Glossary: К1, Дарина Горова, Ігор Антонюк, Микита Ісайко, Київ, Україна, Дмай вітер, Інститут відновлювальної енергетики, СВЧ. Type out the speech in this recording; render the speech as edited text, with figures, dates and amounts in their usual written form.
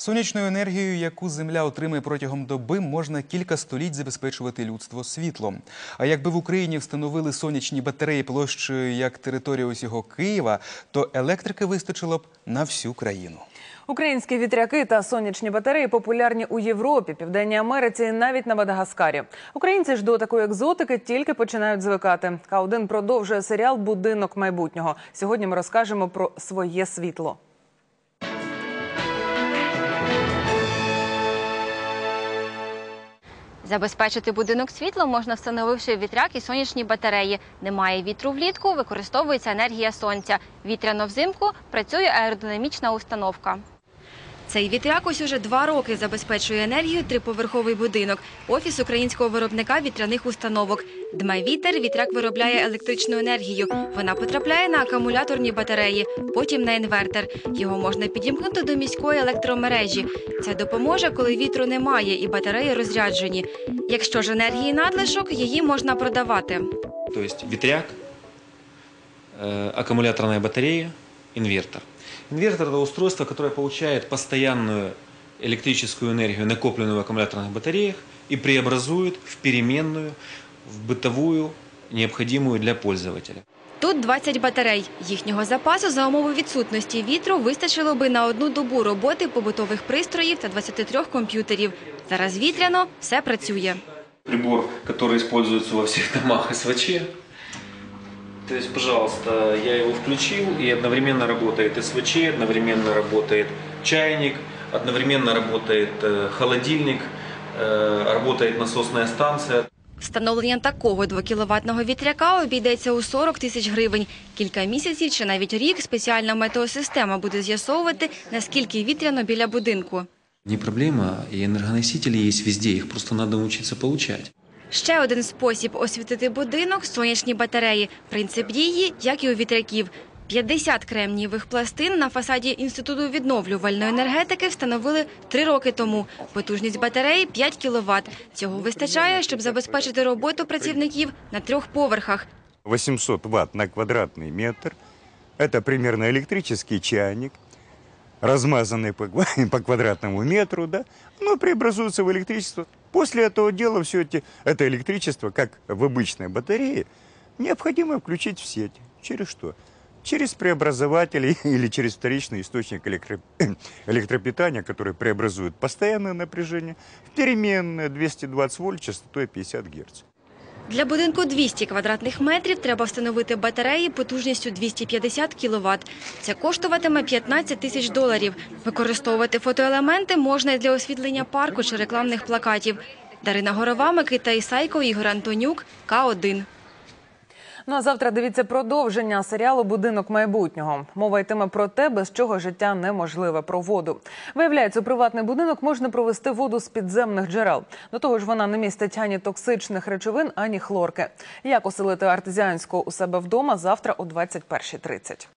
Сонячною енергією, яку Земля отримає протягом доби, можна кілька століть забезпечувати людство світлом. А якби в Україні встановили сонячні батареї площею як територія усього Києва, то електрики вистачило б на всю країну. Українські вітряки та сонячні батареї популярні у Європі, Південній Америці і навіть на Мадагаскарі. Українці ж до такої екзотики тільки починають звикати. К1 продовжує серіал «Будинок майбутнього». Сьогодні ми розкажемо про своє світло. Забезпечити будинок світлом можна, встановивши вітряк і сонячні батареї. Немає вітру влітку, використовується енергія сонця. Вітряно взимку, працює аеродинамічна установка. Цей вітряк ось уже 2 роки забезпечує енергію триповерховий будинок. Офіс українського виробника вітряних установок. «Дмай вітер» вітряк виробляє електричну енергію. Вона потрапляє на акумуляторні батареї, потім на інвертор. Його можна підімкнути до міської електромережі. Це допоможе, коли вітру немає і батареї розряджені. Якщо ж енергії надлишок, її можна продавати. Тобто вітряк, акумуляторна батарея, інвертор. Инвертор – это устройство, которое получает постоянную электрическую энергию, накопленную в аккумуляторных батареях, и преобразует в переменную, в бытовую, необходимую для пользователя. Тут 20 батарей. Їхнього запасу за умови відсутності вітру вистачило би на 1 добу роботи побутових пристроїв та 23 комп'ютерів. Зараз вітряно, все працює. Прибор, который используется во всех домах СВЧ. То есть, пожалуйста, я его включил, и одновременно работает СВЧ, одновременно работает чайник, одновременно работает холодильник, работает насосная станция. Встановлення такого 2-кіловатного вітряка обійдеться у 40 000 гривень. Кілька місяців чи навіть рік спеціальна метеосистема буде з'ясовувати, наскільки вітряно біля будинку. Не проблема, і енергоносителі є везде, їх просто треба навчитися отримати. Ще один спосіб освітити будинок – сонячні батареї. Принцип дії, як і у вітряків. 50 кремнієвих пластин на фасаді Інституту відновлювальної енергетики встановили 3 роки тому. Потужність батареї – 5 кВт. Цього вистачає, щоб забезпечити роботу працівників на 3 поверхах. 800 Вт на квадратний метр – це приблизно електричний чайник, размазанный по квадратному метру, да? Оно преобразуется в электричество. После этого дела все это электричество, как в обычной батарее, необходимо включить в сеть. Через что? Через преобразователь или через вторичный источник электропитания, который преобразует постоянное напряжение в переменное 220 вольт частотой 50 Гц. Для будинку 200 квадратних метрів треба встановити батареї потужністю 250 кВт. Це коштуватиме $15 000. Використовувати фотоелементи можна і для освітлення парку чи рекламних плакатів. Дарина Горова, Микита Ісайко, Ігор Антонюк, К1. Ну а завтра дивіться продовження серіалу «Будинок майбутнього». Мова йтиме про те, без чого життя неможливе – про воду. Виявляється, у приватний будинок можна провести воду з підземних джерел. До того ж, вона не містить ані токсичних речовин, ані хлорки. Як оселити артезіанську у себе вдома завтра о 21:30.